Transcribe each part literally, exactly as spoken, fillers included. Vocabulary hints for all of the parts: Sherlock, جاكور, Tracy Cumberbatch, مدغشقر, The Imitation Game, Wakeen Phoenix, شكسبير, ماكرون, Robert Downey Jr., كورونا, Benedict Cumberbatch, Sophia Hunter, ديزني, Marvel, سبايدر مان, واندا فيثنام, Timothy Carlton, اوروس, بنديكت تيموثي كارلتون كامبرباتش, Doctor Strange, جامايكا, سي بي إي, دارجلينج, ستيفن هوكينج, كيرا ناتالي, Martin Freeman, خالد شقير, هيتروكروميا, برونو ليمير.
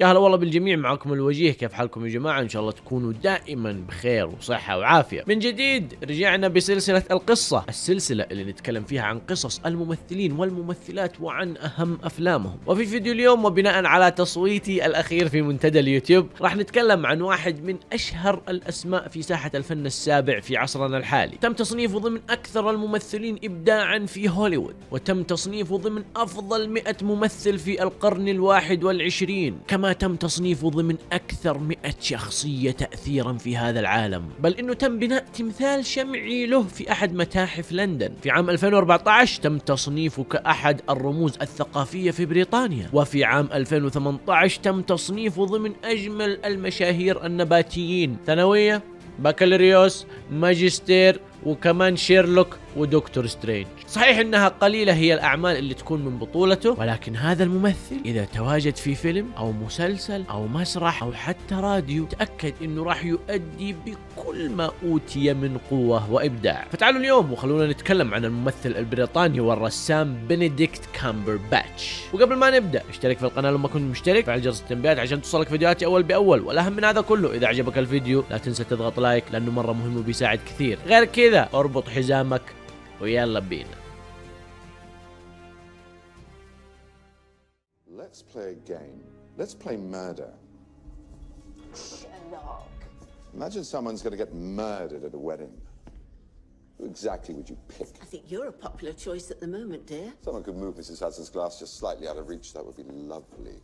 يا هلا والله بالجميع، معكم الوجيه، كيف حالكم يا جماعه؟ ان شاء الله تكونوا دائما بخير وصحه وعافيه. من جديد رجعنا بسلسله القصه، السلسله اللي نتكلم فيها عن قصص الممثلين والممثلات وعن اهم افلامهم. وفي فيديو اليوم وبناء على تصويتي الاخير في منتدى اليوتيوب راح نتكلم عن واحد من اشهر الاسماء في ساحه الفن السابع في عصرنا الحالي، تم تصنيفه ضمن اكثر الممثلين ابداعا في هوليوود، وتم تصنيفه ضمن افضل مئة ممثل في القرن الواحد والعشرين، كما ما تم تصنيفه ضمن أكثر مئة شخصية تأثيرا في هذا العالم، بل إنه تم بناء تمثال شمعي له في أحد متاحف لندن. في عام ألفين وأربعة عشر تم تصنيفه كأحد الرموز الثقافية في بريطانيا، وفي عام ألفين وثمانية عشر تم تصنيفه ضمن أجمل المشاهير النباتيين، ثانوية، بكالوريوس، ماجستير، وكمان شيرلوك ودكتور سترينج. صحيح انها قليلة هي الاعمال اللي تكون من بطولته، ولكن هذا الممثل اذا تواجد في فيلم او مسلسل او مسرح او حتى راديو، تأكد انه راح يؤدي بكل ما اوتي من قوة وابداع. فتعالوا اليوم وخلونا نتكلم عن الممثل البريطاني والرسام بنديكت كامبرباتش. وقبل ما نبدأ، اشترك في القناة لما كنت مشترك، فعل جرس التنبيهات عشان توصلك فيديوهاتي اول باول، والاهم من هذا كله اذا عجبك الفيديو لا تنسى تضغط لايك لانه مرة مهم وبيساعد كثير. غير كذا اربط حزامك ويلا بينا. Let's play a game. Let's play murder. Sherlock. Imagine someone's going to get murdered at a wedding. Who exactly would you pick? I think you're a popular choice at the moment, dear. Someone could move Missus Hudson's glass just slightly out of reach. That would be lovely.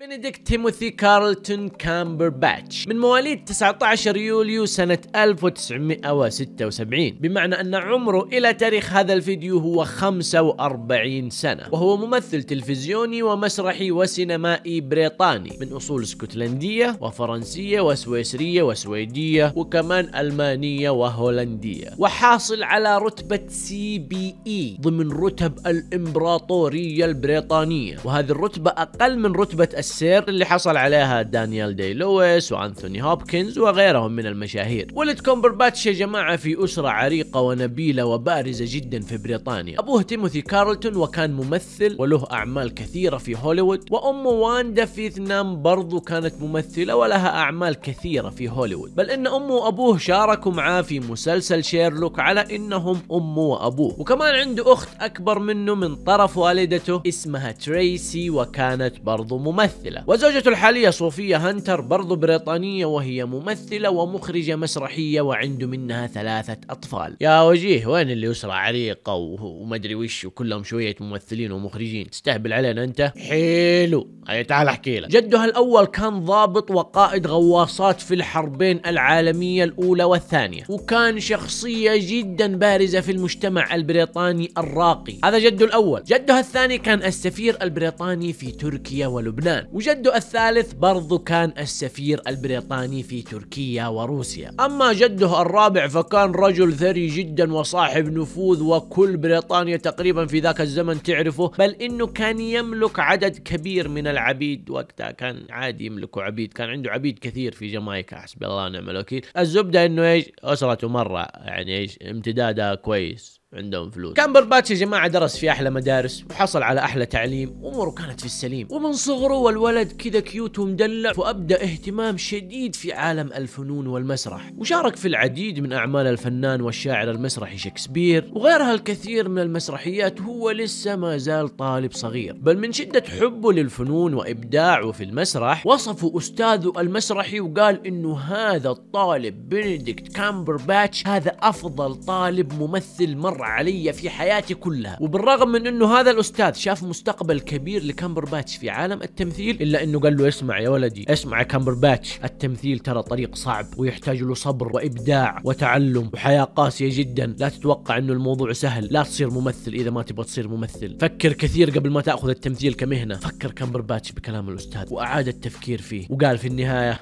بنديكت تيموثي كارلتون كامبرباتش من مواليد تسعة عشر يوليو سنة ألف وتسعمئة وستة وسبعين، بمعنى أن عمره إلى تاريخ هذا الفيديو هو خمسة وأربعين سنة، وهو ممثل تلفزيوني ومسرحي وسينمائي بريطاني من أصول اسكتلندية وفرنسية وسويسرية وسويدية وكمان ألمانية وهولندية، وحاصل على رتبة سي بي إي ضمن رتب الإمبراطورية البريطانية، وهذه الرتبة أقل من رتبة السير اللي حصل عليها دانيال داي لويس وأنثوني هوبكنز وغيرهم من المشاهير. ولد كومبرباتش يا جماعة في أسرة عريقة ونبيلة وبارزة جدا في بريطانيا، أبوه تيموثي كارلتون وكان ممثل وله أعمال كثيرة في هوليوود، وأمه واندا فيثنام برضو كانت ممثلة ولها أعمال كثيرة في هوليوود، بل إن أمه وأبوه شاركوا معاه في مسلسل شيرلوك على إنهم أمه وأبوه، وكمان عنده أخت أكبر منه من طرف والدته اسمها تريسي وكانت برضو ممثلة ممثلة. وزوجته الحالية صوفيا هانتر برضو بريطانية وهي ممثلة ومخرجة مسرحية وعنده منها ثلاثة أطفال. يا وجيه وين اللي أسرة عريقة ومدري وش وكلهم شوية ممثلين ومخرجين، تستهبل علينا أنت؟ حلو، هيا تعال أحكي لك. جدها الأول كان ضابط وقائد غواصات في الحربين العالمية الأولى والثانية، وكان شخصية جدا بارزة في المجتمع البريطاني الراقي. هذا جده الأول. جدها الثاني كان السفير البريطاني في تركيا ولبنان، وجده الثالث برضو كان السفير البريطاني في تركيا وروسيا. أما جده الرابع فكان رجل ثري جدا وصاحب نفوذ وكل بريطانيا تقريبا في ذاك الزمن تعرفه، بل إنه كان يملك عدد كبير من العبيد، وقتها كان عادي يملكوا عبيد، كان عنده عبيد كثير في جامايكا، حسبي الله ونعم الوكيل. الزبدة إنه إيش أسرته مرة يعني إيش امتدادها كويس، عندهم فلوس. كامبرباتش يا جماعة درس في أحلى مدارس وحصل على أحلى تعليم، وأموره كانت في السليم، ومن صغره والولد كذا كيوت ومدلع، وأبدأ اهتمام شديد في عالم الفنون والمسرح، وشارك في العديد من أعمال الفنان والشاعر المسرحي شكسبير وغيرها الكثير من المسرحيات. هو لسه ما زال طالب صغير، بل من شدة حبه للفنون وإبداعه في المسرح وصفه أستاذه المسرحي وقال إنه هذا الطالب بنديكت كامبرباتش هذا أفضل طالب ممثل مرة علي في حياتي كلها. وبالرغم من انه هذا الاستاذ شاف مستقبل كبير لكامبرباتش في عالم التمثيل، الا انه قال له اسمع يا ولدي، اسمع يا كامبرباتش، التمثيل ترى طريق صعب ويحتاج له صبر وابداع وتعلم وحياة قاسية جدا، لا تتوقع انه الموضوع سهل، لا تصير ممثل اذا ما تبغى تصير ممثل، فكر كثير قبل ما تاخذ التمثيل كمهنة. فكر كامبرباتش بكلام الاستاذ واعاد التفكير فيه وقال في النهاية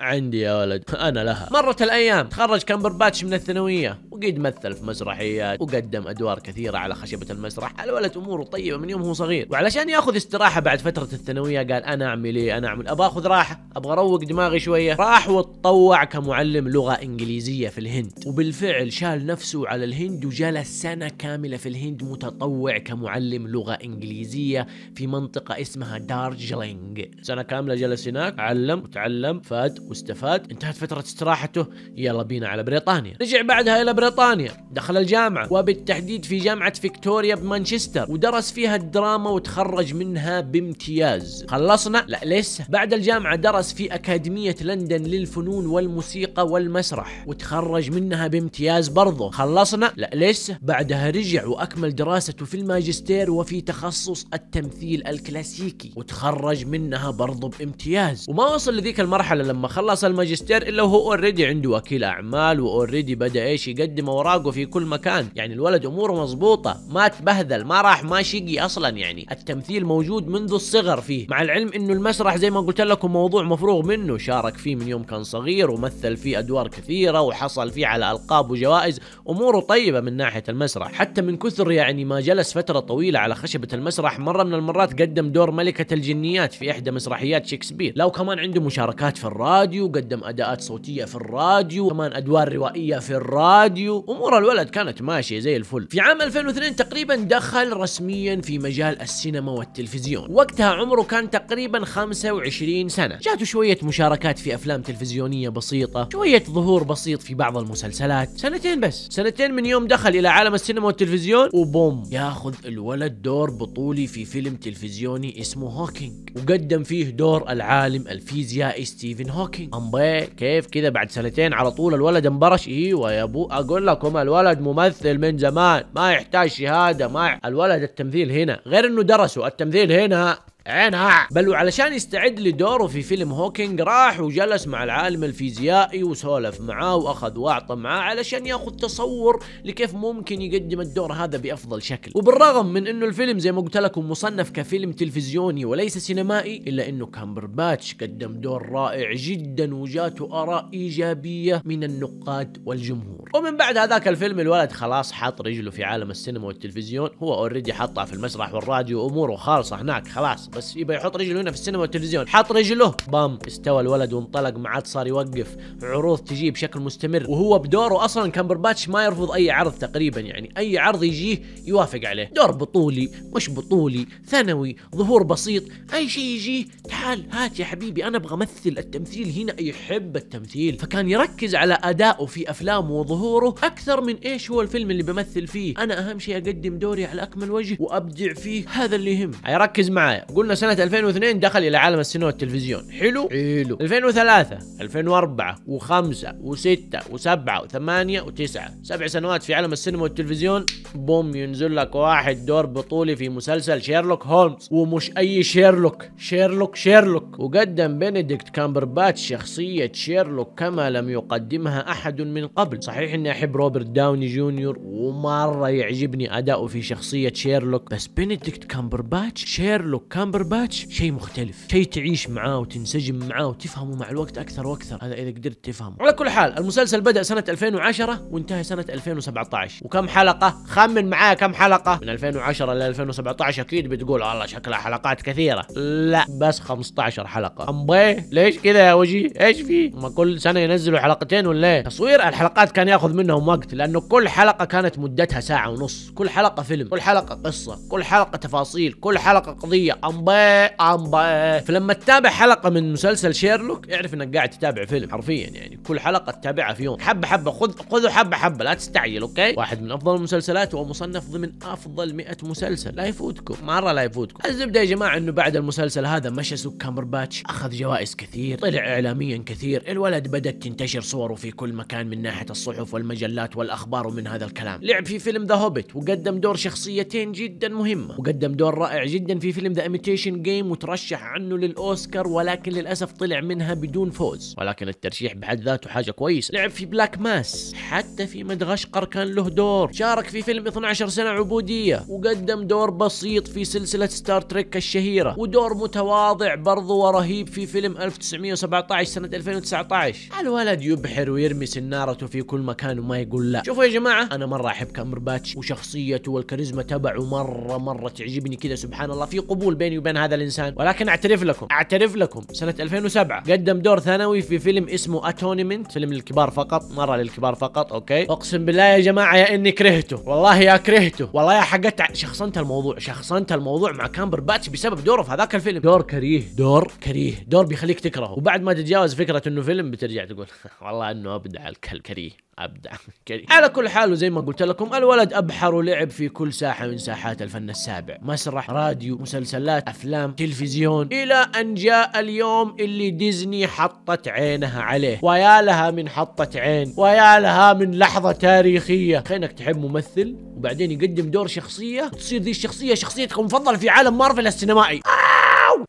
عندي يا ولد انا لها. مرت الايام، تخرج كمبرباتش من الثانويه وقد مثل في مسرحيات وقدم ادوار كثيره على خشبه المسرح. الولد اموره طيبه من يوم هو صغير، وعلشان ياخذ استراحه بعد فتره الثانويه قال انا اعمل ايه؟ انا اعمل ابغى اخذ راحه، ابغى اروق دماغي شويه. راح وتطوع كمعلم لغه انجليزيه في الهند، وبالفعل شال نفسه على الهند وجلس سنه كامله في الهند متطوع كمعلم لغه انجليزيه في منطقه اسمها دارجلينج. سنه كامله جلس هناك، علم وتعلم، فات واستفاد. انتهت فترة استراحته، يلا بينا على بريطانيا. رجع بعدها إلى بريطانيا، دخل الجامعة وبالتحديد في جامعة فيكتوريا بمانشستر، ودرس فيها الدراما وتخرج منها بامتياز. خلصنا؟ لا لسه. بعد الجامعة درس في أكاديمية لندن للفنون والموسيقى والمسرح، وتخرج منها بامتياز برضه. خلصنا؟ لا لسه. بعدها رجع وأكمل دراسته في الماجستير وفي تخصص التمثيل الكلاسيكي، وتخرج منها برضه بامتياز. وما وصل لذيك المرحلة لما خلص الماجستير الا وهو اوريدي عنده وكيل اعمال، واوريدي بدا ايش يقدم اوراقه في كل مكان. يعني الولد اموره مضبوطه، ما تبهذل، ما راح ما شقي اصلا. يعني التمثيل موجود منذ الصغر فيه، مع العلم انه المسرح زي ما قلت لكم موضوع مفروغ منه، شارك فيه من يوم كان صغير ومثل فيه ادوار كثيره وحصل فيه على القاب وجوائز. اموره طيبه من ناحيه المسرح، حتى من كثر يعني ما جلس فتره طويله على خشبه المسرح. مره من المرات قدم دور ملكه الجنيات في احدى مسرحيات شكسبير. لو كمان عنده مشاركات في الراديو، قدم أداءات صوتية في الراديو، كمان أدوار روائية في الراديو. أمور الولد كانت ماشية زي الفل. في عام ألفين واثنين تقريبا دخل رسميا في مجال السينما والتلفزيون، وقتها عمره كان تقريبا خمسة وعشرين سنة. جاته شوية مشاركات في أفلام تلفزيونية بسيطة، شوية ظهور بسيط في بعض المسلسلات. سنتين بس، سنتين من يوم دخل إلى عالم السينما والتلفزيون، وبوم ياخذ الولد دور بطولي في فيلم تلفزيوني اسمه هوكينج، وقدم فيه دور العالم الفيزيائي ستيفن هوكينج. امبي كيف كذا بعد سنتين على طول الولد انبرش؟ ايوه يا ابو، اقول لكم الولد ممثل من زمان، ما يحتاج شهاده. ما الولد التمثيل هنا، غير انه درسه التمثيل هنا عينها. بل وعلشان يستعد لدوره في فيلم هوكينج، راح وجلس مع العالم الفيزيائي وسولف معاه واخذ واعطى معاه علشان ياخذ تصور لكيف ممكن يقدم الدور هذا بافضل شكل. وبالرغم من انه الفيلم زي ما قلت لكم مصنف كفيلم تلفزيوني وليس سينمائي، الا انه كامبرباتش قدم دور رائع جدا وجاته اراء ايجابيه من النقاد والجمهور. ومن بعد هذاك الفيلم الولد خلاص حط رجله في عالم السينما والتلفزيون. هو اوريدي حطها في المسرح والراديو، اموره خالصه هناك خلاص، بس يبى يحط رجله هنا في السينما والتلفزيون. حط رجله، بام استوى الولد وانطلق، ما عاد صار يوقف. عروض تجيه بشكل مستمر، وهو بدوره اصلا كامبرباتش ما يرفض اي عرض تقريبا. يعني اي عرض يجيه يوافق عليه، دور بطولي مش بطولي، ثانوي، ظهور بسيط، اي شيء يجيه تعال هات يا حبيبي انا ابغى امثل. التمثيل هنا يحب التمثيل، فكان يركز على ادائه في افلامه وظهوره اكثر من ايش هو الفيلم اللي بمثل فيه. انا اهم شيء اقدم دوري على اكمل وجه وابدع فيه، هذا اللي يهم. يركز معايا، قلنا سنة ألفين واثنين دخل إلى عالم السينما والتلفزيون، حلو؟ حلو. ألفين وثلاثة، ألفين وأربعة، وخمسة، وستة، وسبعة، وثمانية، وتسعة، سبع سنوات في عالم السينما والتلفزيون. بوم ينزل لك واحد دور بطولي في مسلسل شيرلوك هولمز، ومش أي شيرلوك، شيرلوك شيرلوك. وقدم بنديكت كامبرباتش شخصية شيرلوك كما لم يقدمها أحد من قبل. صحيح إني أحب روبرت داوني جونيور ومرة يعجبني أداؤه في شخصية شيرلوك، بس بنديكت كامبرباتش شيرلوك كامبرباتش شيء مختلف، شيء تعيش معاه وتنسجم معاه وتفهمه مع الوقت اكثر واكثر، هذا اذا قدرت تفهمه. على كل حال المسلسل بدا سنه ألفين وعشرة وانتهى سنه ألفين وسبعة عشر. وكم حلقه؟ خمن معايا كم حلقه؟ من ألفين وعشرة ل ألفين وسبعة عشر. اكيد بتقول والله شكلها حلقات كثيره، لا بس خمسة عشر حلقه. امبي ليش كذا يا وجي؟ ايش في؟ ما كل سنه ينزلوا حلقتين ولا ايه؟ تصوير الحلقات كان ياخذ منهم وقت، لانه كل حلقه كانت مدتها ساعه ونص، كل حلقه فيلم، كل حلقه قصه، كل حلقه تفاصيل، كل حلقه قضيه. امبي امبي فلما تتابع حلقه من مسلسل شيرلوك اعرف انك قاعد تتابع فيلم حرفيا. يعني كل حلقه تتابعها في يوم، حبه حبه، خذ خذوا حبه حبه، لا تستعجل. اوكي، واحد من افضل المسلسلات ومصنف ضمن افضل مئة مسلسل، لا يفوتكم، مره لا يفوتكم. الزبده يا جماعه انه بعد المسلسل هذا مشى سوق كامبرباتش، اخذ جوائز كثير، طلع اعلاميا كثير، الولد بدات تنتشر صوره في كل مكان من ناحيه الصحف والمجلات والاخبار ومن هذا الكلام. لعب في فيلم ذا هوبيت وقدم دور شخصيتين جدا مهمه، وقدم دور رائع جدا في فيلم ذا إيميتيشن جيم، وترشح عنه للأوسكار، ولكن للأسف طلع منها بدون فوز. ولكن الترشيح بحد ذاته ذاته حاجة كويسة. لعب في بلاك ماس، حتى في مدغشقر كان له دور. شارك في فيلم اثني عشر سنة عبودية، وقدم دور بسيط في سلسلة ستار تريك الشهيرة، ودور متواضع برضه ورهيب في فيلم ألف وتسعمئة وسبعة عشر سنة ألفين وتسعة عشر. الولد يبحر ويرمي سنارته في كل مكان وما يقول لا. شوفوا يا جماعة، أنا مرة أحب كامبرباتش، وشخصيته والكاريزما تبعه مرة مرة تعجبني كذا. سبحان الله في قبول بيني وبين هذا الإنسان. ولكن أعترف لكم أعترف لكم سنة ألفين وسبعة قدم دور ثانوي في فيلم اسمه أتونمنت، فيلم للكبار فقط، مرة للكبار فقط. أوكي، أقسم بالله يا جماعة يا إني كرهته، والله يا كرهته، والله يا حقت شخصنت الموضوع شخصنت الموضوع مع كامبرباتش بسبب دوره في هذاك الفيلم. دور كريه دور كريه دور بيخليك تكرهه، وبعد ما تتجاوز فكرة إنه فيلم بترجع تقول والله إنه أبدع الكريه أبدع كريه. على كل حال زي ما قلت لكم، الولد أبحر ولعب في كل ساحة من ساحات الفن السابع، مسرح، راديو، مسلسلات، أفلام، تلفزيون، إلى أن جاء اليوم اللي ديزني حطت عينها عليه. ويا لها من حطت عين، ويا لها من لحظة تاريخية. خلينك تحب ممثل وبعدين يقدم دور شخصية تصير ذي الشخصية شخصيتك المفضلة في عالم مارفل السينمائي.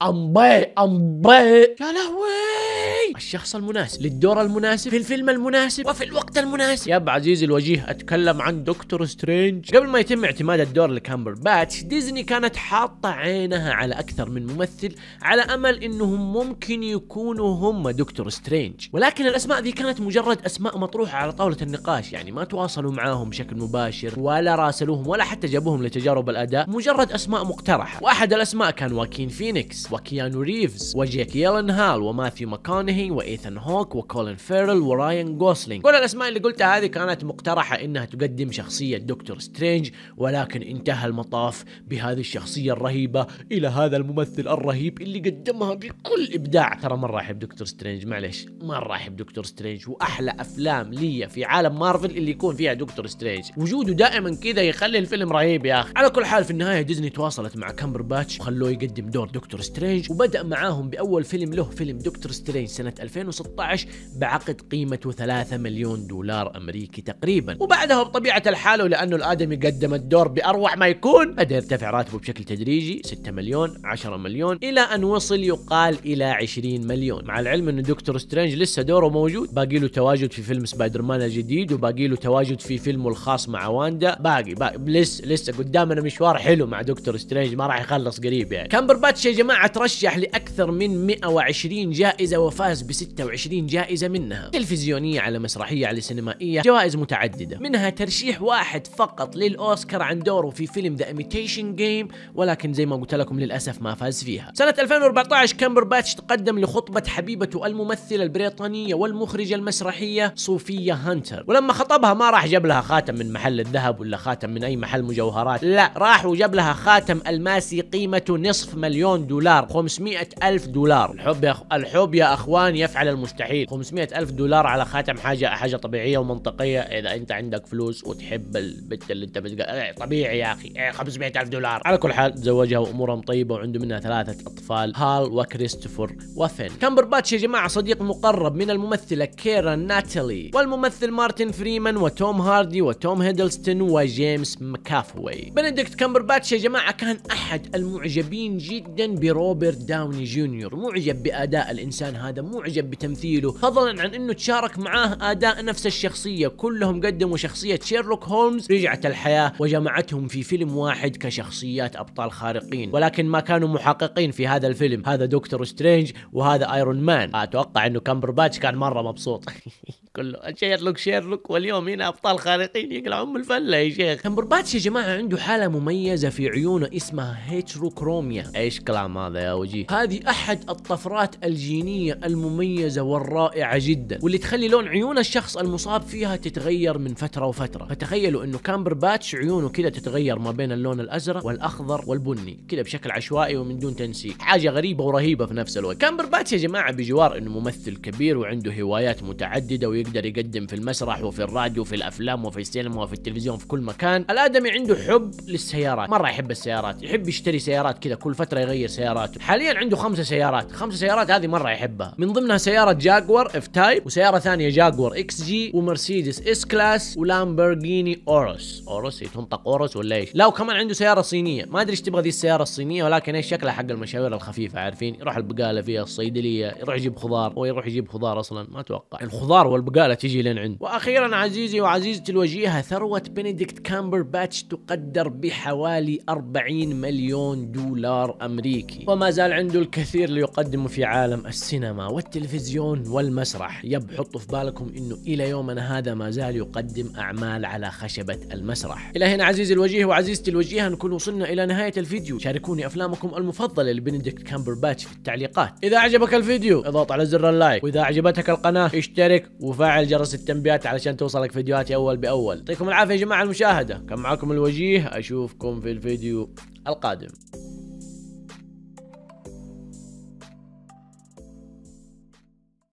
أمبي أمبي يا لهوي، الشخص المناسب للدور المناسب في الفيلم المناسب وفي الوقت المناسب. يا عزيزي الوجيه، أتكلم عن دكتور سترينج. قبل ما يتم اعتماد الدور لكامبرباتش، ديزني كانت حاطة عينها على أكثر من ممثل على أمل إنهم ممكن يكونوا هم دكتور سترينج، ولكن الأسماء ذي كانت مجرد أسماء مطروحة على طاولة النقاش، يعني ما تواصلوا معاهم بشكل مباشر ولا راسلوهم ولا حتى جابوهم لتجارب الأداء، مجرد أسماء مقترحة. وأحد الأسماء كان واكين فينيكس وكيانو ريفز وجيك يلنهال وماثيو ماكونهي وإيثان هوك وكولين فيرل وراين غوسلينج. كل الأسماء اللي قلتها هذه كانت مقترحة إنها تقدم شخصية دكتور سترينج، ولكن انتهى المطاف بهذه الشخصية الرهيبة إلى هذا الممثل الرهيب اللي قدمها بكل إبداع. ترى مرة أحب دكتور سترينج، معلش مرة أحب دكتور سترينج، وأحلى أفلام لي في عالم مارفل اللي يكون فيها دكتور سترينج، وجوده دائما كذا يخلي الفيلم رهيب يا أخي. على كل حال، في النهاية ديزني تواصلت مع كامبرباتش وخلوه يقدم دور دكتور سترينج، وبدأ معاهم بأول فيلم له، فيلم دكتور سترينج سنة ألفين وستة عشر بعقد قيمته ثلاثة مليون دولار أمريكي تقريبا. وبعدها بطبيعة الحال، ولأنه الآدمي قدم الدور بأروع ما يكون، بدأ يرتفع راتبه بشكل تدريجي، ستة مليون، عشرة مليون، إلى أن وصل يقال إلى عشرين مليون. مع العلم أنه دكتور سترينج لسه دوره موجود، باقي له تواجد في فيلم سبايدر مان الجديد، وباقي له تواجد في فيلمه الخاص مع واندا. باقي, باقي لسه لسه قدامنا مشوار حلو مع دكتور سترينج، ما راح يخلص قريب يعني. كامبرباتش يا جماعة ترشح لأكثر من مئة وعشرين جائزة وفاز ب ستة وعشرين جائزة، منها تلفزيونية على مسرحية على سينمائية، جوائز متعددة، منها ترشيح واحد فقط للأوسكار عن دوره في فيلم The Imitation Game، ولكن زي ما قلت لكم للأسف ما فاز فيها. سنة ألفين وأربعة عشر كامبرباتش تقدم لخطبة حبيبته الممثلة البريطانية والمخرجة المسرحية صوفيا هانتر، ولما خطبها ما راح جاب لها خاتم من محل الذهب ولا خاتم من أي محل مجوهرات، لا، راح وجاب لها خاتم ألماسي قيمته نصف مليون دولار، خمسمئة ألف دولار. الحب يا أخ... الحب يا أخوان يفعل المستحيل. خمسمئة ألف دولار على خاتم، حاجة حاجة طبيعية ومنطقية إذا أنت عندك فلوس وتحب البت اللي أنت بتق... إيه طبيعي يا أخي، إيه خمسمئة ألف دولار. على كل حال تزوجها وأمورهم طيبة وعنده منها ثلاثة أطفال، هال وكريستوفر وفين. كامبرباتش يا جماعة صديق مقرب من الممثلة كيرا ناتالي والممثل مارتن فريمان وتوم هاردي وتوم هيدلستون وجيمس ماكافوي. بنديكت كامبرباتش يا جماعة كان أحد المعجبين جدا برو روبرت داوني جونيور، معجب بأداء الإنسان هذا، معجب بتمثيله، فضلا عن أنه تشارك معاه أداء نفس الشخصية. كلهم قدموا شخصية شيرلوك هولمز، رجعت الحياة وجمعتهم في فيلم واحد كشخصيات أبطال خارقين، ولكن ما كانوا محققين في هذا الفيلم. هذا دكتور سترينج وهذا ايرون مان. أتوقع أنه كامبرباتش كان مرة مبسوط كله شيرلوك شيرلوك، واليوم هنا أبطال خارقين يقلع أم الفلة يا شيخ. كامبرباتش يا جماعة عنده حالة مميزة في عيونه اسمها هيتروكروميا. ايش كلام هذا يا وجيه؟ هذه أحد الطفرات الجينية المميزة والرائعة جدا، واللي تخلي لون عيون الشخص المصاب فيها تتغير من فترة وفترة. فتخيلوا إنه كامبرباتش عيونه كده تتغير ما بين اللون الأزرق والأخضر والبني كده بشكل عشوائي ومن دون تنسيق، حاجة غريبة ورهيبة في نفس الوقت. كامبرباتش يا جماعة بجوار إنه ممثل كبير وعنده هوايات متعددة، ويقدر يقدر يقدم في المسرح وفي الراديو وفي الافلام وفي السينما وفي التلفزيون في كل مكان. الادمي عنده حب للسيارات، مره يحب السيارات، يحب يشتري سيارات كذا كل فتره يغير سياراته. حاليا عنده خمسه سيارات، خمسه سيارات هذه مره يحبها، من ضمنها سياره جاكور اف تايب، وسياره ثانيه جاكور اكس جي، ومرسيدس اس كلاس، ولامبورجيني اوروس. اوروس تنطق اوروس ولا ايش؟ لا، وكمان عنده سياره صينيه، ما ادري ايش تبغى ذي السياره الصينيه، ولكن ايش شكلها حق المشاوير الخفيفه، عارفين، يروح البقاله فيها الصيدليه، يروح يجيب خضار، هو يروح يجيب خضار اصلا ما اتوقع، الخضار والبقاله تجي لين عنده. واخيرا عزيزي وعزيزتي الوجيهه، ثروه بنديكت كامبرباتش تقدر بحوالي أربعين مليون دولار امريكي، وما زال عنده الكثير ليقدمه في عالم السينما والتلفزيون والمسرح. يب حطوا في بالكم انه الى يومنا هذا ما زال يقدم اعمال على خشبه المسرح. الى هنا عزيزي الوجيه وعزيزتي الوجيهه نكون وصلنا الى نهايه الفيديو. شاركوني افلامكم المفضله لبنديكت كامبرباتش في التعليقات. اذا عجبك الفيديو اضغط على زر اللايك، واذا عجبتك القناه اشترك وفعل جرس التنبيهات علشان توصلك فيديوهاتي اول باول. يعطيكم العافيه يا جماعه المشاهده، كان معاكم الوجيه، اشوفكم في الفيديو القادم.